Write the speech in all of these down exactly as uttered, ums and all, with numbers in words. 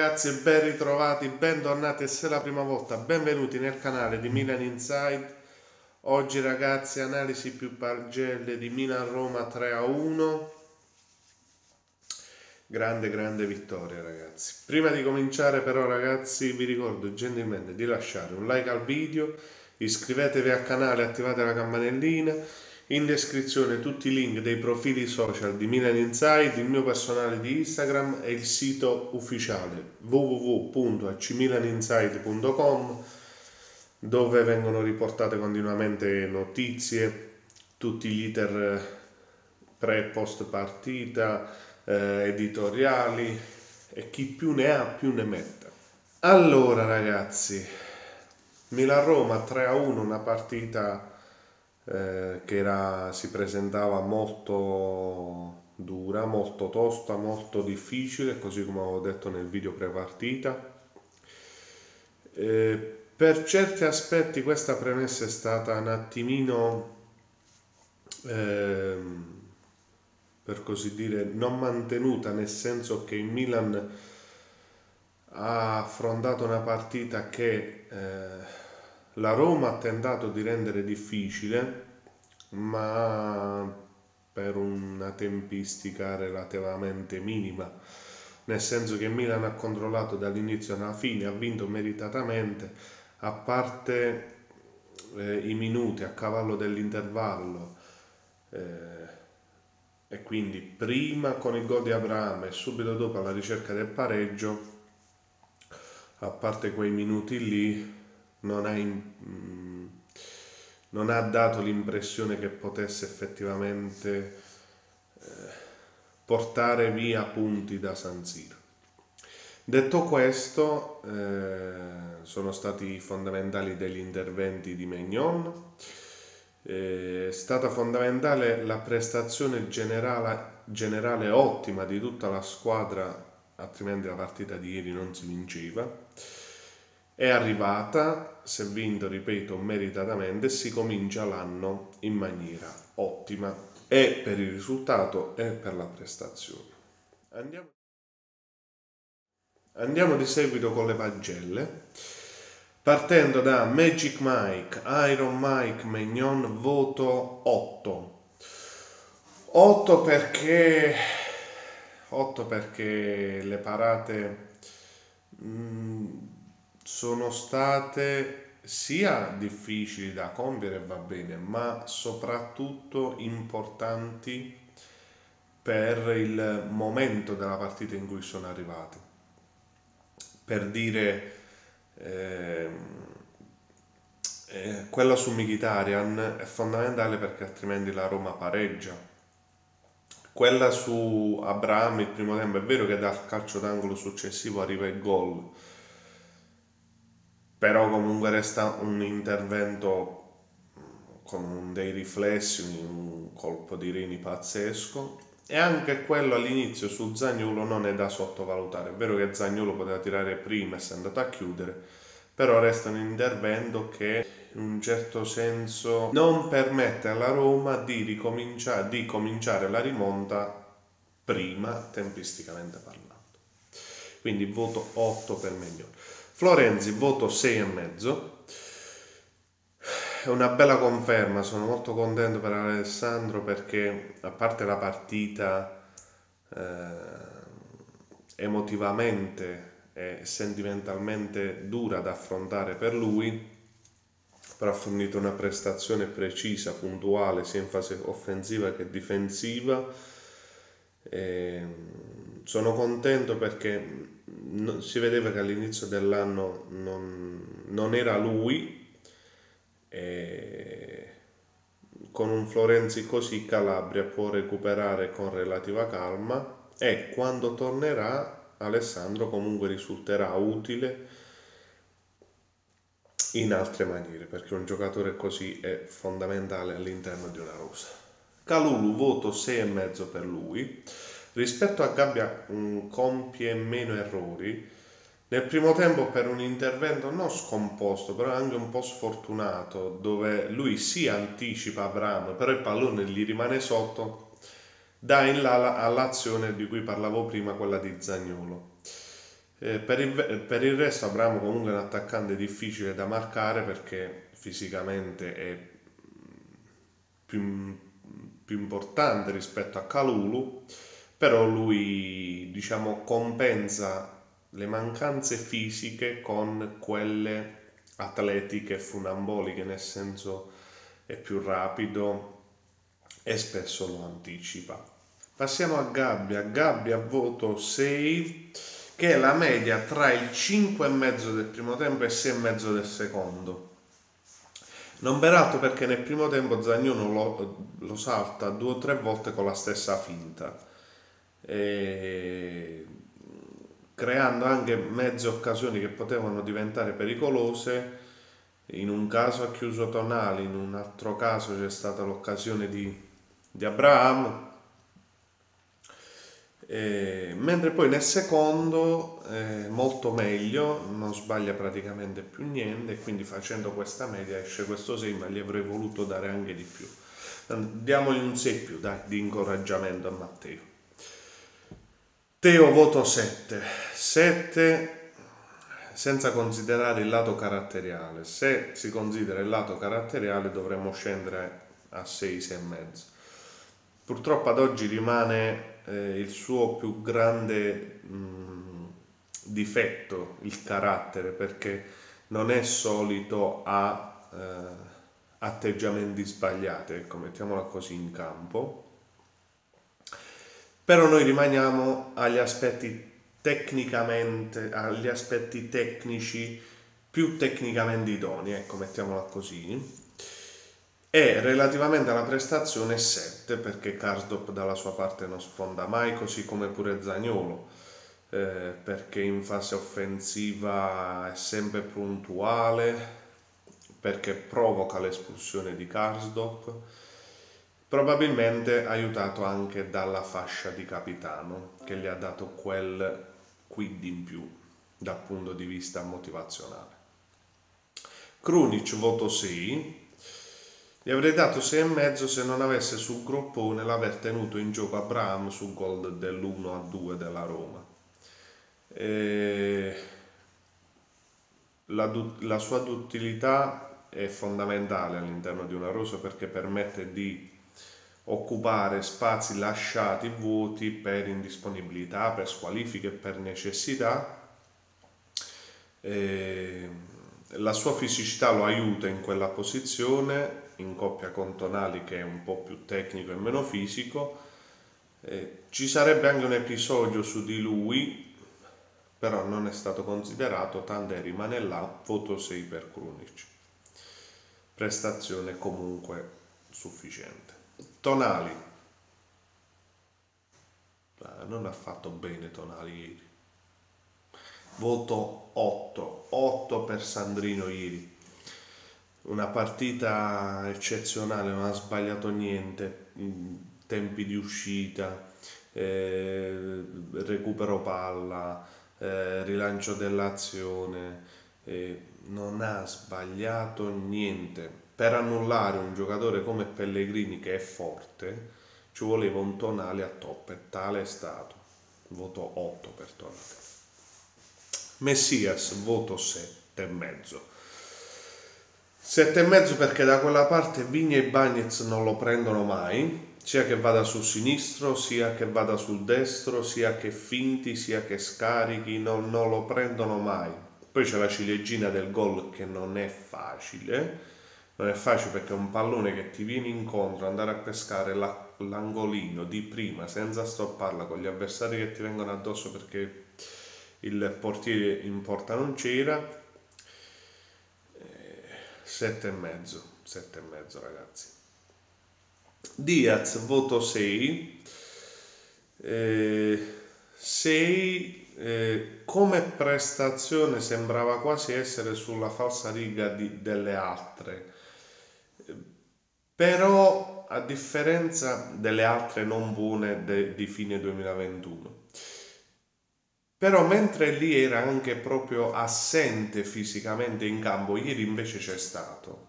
ragazzi e ben ritrovati, bentornati e se è la prima volta benvenuti nel canale di Milan Insight. Oggi ragazzi analisi più pagelle di Milan-Roma tre a uno, grande grande vittoria ragazzi. Prima di cominciare però ragazzi vi ricordo gentilmente di lasciare un like al video, iscrivetevi al canale, attivate la campanellina. In descrizione tutti i link dei profili social di Milan Insight, il mio personale di Instagram e il sito ufficiale w w w punto acmilaninside punto com, dove vengono riportate continuamente notizie, tutti gli iter pre e post partita, eh, editoriali e chi più ne ha più ne metta. Allora ragazzi, Milan-Roma tre a uno, una partita Eh, che era, si presentava molto dura, molto tosta, molto difficile, così come avevo detto nel video pre-partita. Eh, per certi aspetti questa premessa è stata un attimino, eh, per così dire, non mantenuta, nel senso che il Milan ha affrontato una partita che... Eh, la Roma ha tentato di rendere difficile, ma per una tempistica relativamente minima, nel senso che Milan ha controllato dall'inizio alla fine, ha vinto meritatamente, a parte eh, i minuti a cavallo dell'intervallo, eh, e quindi prima con il gol di Abraham e subito dopo alla ricerca del pareggio, a parte quei minuti lì, Non ha, in, non ha dato l'impressione che potesse effettivamente eh, portare via punti da San Siro. Detto questo, eh, sono stati fondamentali degli interventi di Maignan, eh, è stata fondamentale la prestazione generale, generale ottima di tutta la squadra, altrimenti la partita di ieri non si vinceva. È arrivata, si è vinto, ripeto, meritatamente, si comincia l'anno in maniera ottima e per il risultato e per la prestazione. Andiamo, Andiamo di seguito con le pagelle, partendo da Magic Mike, Iron Mike Maignan, voto otto otto perché otto perché le parate mh, sono state sia difficili da compiere, va bene, ma soprattutto importanti per il momento della partita in cui sono arrivati. Per dire, eh, eh, quella su Mkhitaryan è fondamentale perché altrimenti la Roma pareggia. Quella su Abraham il primo tempo, è vero che dal calcio d'angolo successivo arriva il gol, però comunque resta un intervento con dei riflessi, un colpo di reni pazzesco. E anche quello all'inizio su Zaniolo non è da sottovalutare. È vero che Zaniolo poteva tirare prima e si è andato a chiudere, però resta un intervento che in un certo senso non permette alla Roma di, ricominciare, di cominciare la rimonta prima, tempisticamente parlando. Quindi voto otto per Maignan. Florenzi, voto sei e mezzo, è una bella conferma, sono molto contento per Alessandro perché a parte la partita eh, emotivamente e sentimentalmente dura da affrontare per lui, però ha fornito una prestazione precisa, puntuale, sia in fase offensiva che difensiva. E sono contento perché si vedeva che all'inizio dell'anno non, non era lui, e con un Florenzi così Calabria può recuperare con relativa calma e quando tornerà Alessandro comunque risulterà utile in altre maniere, perché un giocatore così è fondamentale all'interno di una rosa. Kalulu, voto sei e mezzo per lui. Rispetto a Gabbia compie meno errori, nel primo tempo per un intervento non scomposto però anche un po' sfortunato, dove lui si anticipa Abraham però il pallone gli rimane sotto, dà in là all'azione di cui parlavo prima, quella di Zaniolo. Eh, per, il, per il resto Abraham comunque è un attaccante difficile da marcare perché fisicamente è più, più importante rispetto a Kalulu, però lui diciamo compensa le mancanze fisiche con quelle atletiche funamboliche, nel senso è più rapido e spesso lo anticipa. Passiamo a Gabbia. Gabbia voto sei, che è la media tra il cinque e mezzo del primo tempo e il sei e mezzo del secondo. Non peraltro perché nel primo tempo Zaniolo lo, lo salta due o tre volte con la stessa finta, e creando anche mezze occasioni che potevano diventare pericolose. In un caso ha chiuso Tonali, in un altro caso c'è stata l'occasione di, di Abraham. E, mentre poi nel secondo eh, molto meglio, non sbaglia praticamente più niente, e quindi facendo questa media esce questo sei, ma gli avrei voluto dare anche di più. Diamogli un sei più, dai, di incoraggiamento a Matteo. Teo voto sette sette, senza considerare il lato caratteriale. Se si considera il lato caratteriale dovremmo scendere a sei, sei e mezzo. Purtroppo ad oggi rimane il suo più grande mh, difetto, il carattere, perché non è solito a eh, atteggiamenti sbagliati, ecco, mettiamola così, in campo. Però noi rimaniamo agli aspetti tecnicamente, agli aspetti tecnici più tecnicamente idonei, ecco, mettiamola così. E relativamente alla prestazione sette, perché Karsdorp dalla sua parte non sfonda mai, così come pure Zaniolo, eh, perché in fase offensiva è sempre puntuale, perché provoca l'espulsione di Karsdorp, probabilmente aiutato anche dalla fascia di capitano che gli ha dato quel quid in più dal punto di vista motivazionale. Krunic voto sei. Gli avrei dato sei e mezzo se non avesse sul groppone l'aver tenuto in gioco Abraham sul gol dell'uno a due della Roma. E la, la sua duttilità è fondamentale all'interno di una rosa perché permette di occupare spazi lasciati vuoti per indisponibilità, per squalifiche, per necessità. E la sua fisicità lo aiuta in quella posizione, in coppia con Tonali che è un po' più tecnico e meno fisico. Eh, ci sarebbe anche un episodio su di lui, però non è stato considerato, tant'è rimane là, voto sei per Krunic. Prestazione comunque sufficiente. Tonali, ah, non ha fatto bene Tonali ieri. Voto otto, otto per Sandrino ieri. Una partita eccezionale, non ha sbagliato niente, tempi di uscita, eh, recupero palla, eh, rilancio dell'azione, eh, non ha sbagliato niente. Per annullare un giocatore come Pellegrini che è forte ci voleva un Tonali a top, e tale è stato. Voto otto per Tonali. Messias voto sette e mezzo. sette e mezzo perché da quella parte Vigne e Bagnitz non lo prendono mai, sia che vada sul sinistro, sia che vada sul destro, sia che finti, sia che scarichi, non, non lo prendono mai. Poi c'è la ciliegina del gol che non è facile, non è facile perché è un pallone che ti viene incontro, andare a pescare la, l'angolino di prima senza stopparla con gli avversari che ti vengono addosso perché il portiere in porta non c'era. sette e mezzo, sette e mezzo ragazzi. Diaz voto sei, eh, sei eh, come prestazione sembrava quasi essere sulla falsariga di, delle altre, eh, però a differenza delle altre non buone de, di fine duemilaventuno. Però mentre lì era anche proprio assente fisicamente in campo, ieri invece c'è stato.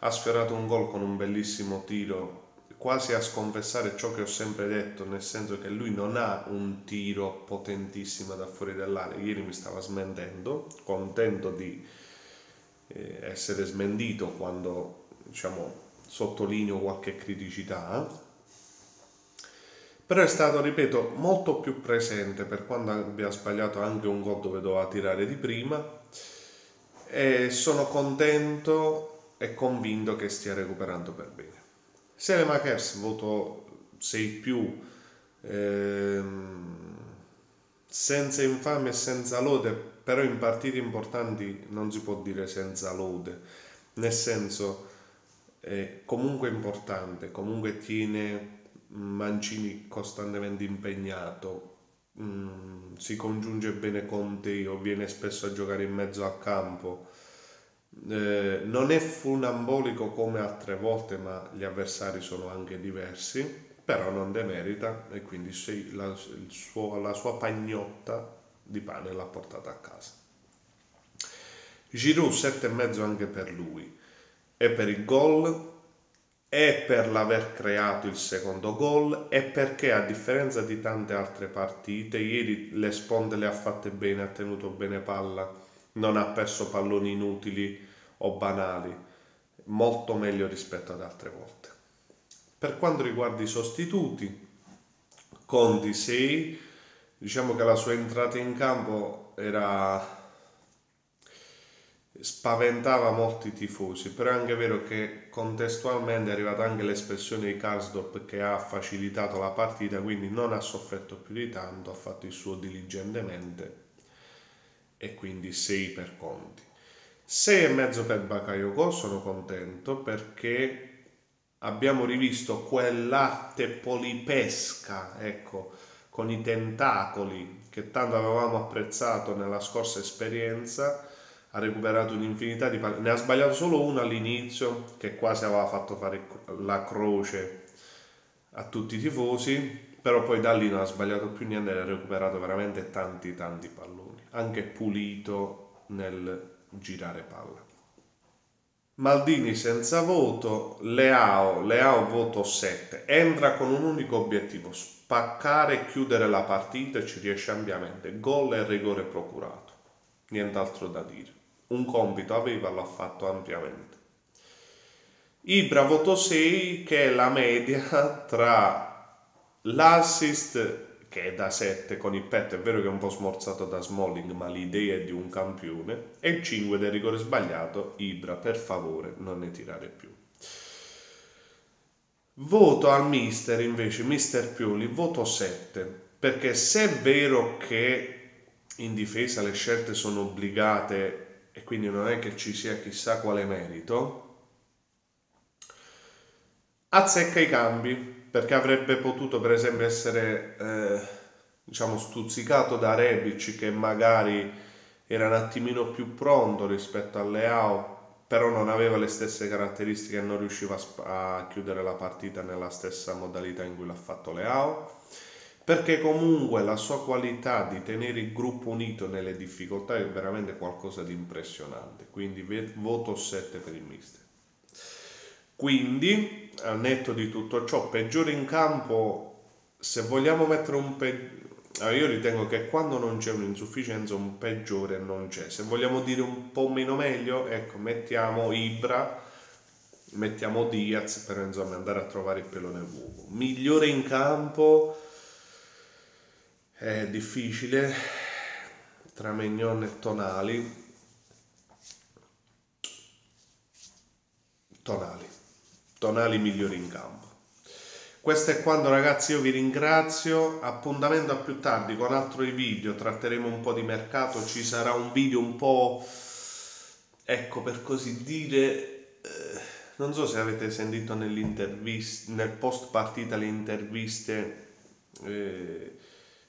Ha sfiorato un gol con un bellissimo tiro quasi a sconfessare ciò che ho sempre detto, nel senso che lui non ha un tiro potentissimo da fuori dall'area. Ieri mi stava smentendo, contento di eh, essere smentito quando, diciamo, sottolineo qualche criticità, però è stato, ripeto, molto più presente, per quanto abbia sbagliato anche un gol dove doveva tirare di prima, e sono contento e convinto che stia recuperando per bene. Selemaekers voto sei più, ehm, senza infame e senza lode, però in partite importanti non si può dire senza lode, nel senso eh, comunque importante, comunque tiene Mancini costantemente impegnato, mh, si congiunge bene con Conti, o viene spesso a giocare in mezzo al campo. Eh, non è funambolico come altre volte, ma gli avversari sono anche diversi, però non demerita, e quindi sì, la, il suo, la sua pagnotta di pane l'ha portata a casa. Giroud sette e mezzo anche per lui, e per il gol, e per l'aver creato il secondo gol, e perché, a differenza di tante altre partite, ieri le sponde le ha fatte bene, ha tenuto bene palla, non ha perso palloni inutili o banali, molto meglio rispetto ad altre volte. Per quanto riguarda i sostituti, Conti sei, diciamo che la sua entrata in campo era... spaventava molti tifosi, però è anche vero che contestualmente è arrivata anche l'espressione di Karsdorp, che ha facilitato la partita, quindi non ha sofferto più di tanto, ha fatto il suo diligentemente, e quindi sei per Conti. sei e mezzo per Bakayoko, sono contento perché abbiamo rivisto quell'arte polipesca, ecco, con i tentacoli che tanto avevamo apprezzato nella scorsa esperienza. Ha recuperato un'infinità di palle, ne ha sbagliato solo uno all'inizio che quasi aveva fatto fare la croce a tutti i tifosi, però poi da lì non ha sbagliato più niente e ha recuperato veramente tanti tanti palloni, anche pulito nel girare palla. Maldini senza voto. Leao, Leao voto sette, entra con un unico obiettivo: spaccare e chiudere la partita, e ci riesce ampiamente, gol e rigore procurato, nient'altro da dire, un compito aveva, l'ha fatto ampiamente. Ibra voto sei, che è la media tra l'assist, che è da sette con il petto, è vero che è un po' smorzato da Smalling, ma l'idea è di un campione, e il cinque del rigore sbagliato. Ibra, per favore, non ne tirare più. Voto al mister invece, mister Pioli, voto sette, perché se è vero che in difesa le scelte sono obbligate e quindi non è che ci sia chissà quale merito, azzecca i cambi, perché avrebbe potuto per esempio essere eh, diciamo stuzzicato da Rebic, che magari era un attimino più pronto rispetto a Leao, però non aveva le stesse caratteristiche e non riusciva a, a chiudere la partita nella stessa modalità in cui l'ha fatto Leao, perché comunque la sua qualità di tenere il gruppo unito nelle difficoltà è veramente qualcosa di impressionante, quindi voto sette per il mister. Quindi, al netto di tutto ciò, peggiore in campo, se vogliamo mettere un peggiore, allora io ritengo che quando non c'è un'insufficienza un peggiore non c'è, se vogliamo dire un po' meno meglio, ecco, mettiamo Ibra, mettiamo Diaz, per insomma andare a trovare il pelo nel uovo. Migliore in campo è difficile tra Maignan e Tonali. Tonali Tonali migliori in campo. Questo è quanto, ragazzi, io vi ringrazio, appuntamento a più tardi con altri video, tratteremo un po' di mercato, ci sarà un video un po', ecco, per così dire, eh, non so se avete sentito nell'intervista, nel post partita, le interviste, eh,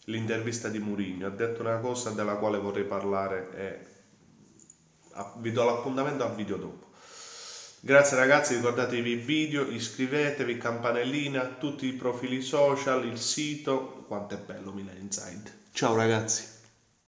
l'intervista di Mourinho, ha detto una cosa della quale vorrei parlare e vi do l'appuntamento al video dopo. Grazie ragazzi, ricordatevi i video, iscrivetevi, campanellina, tutti i profili social, il sito, quanto è bello Milan Insight. Ciao ragazzi!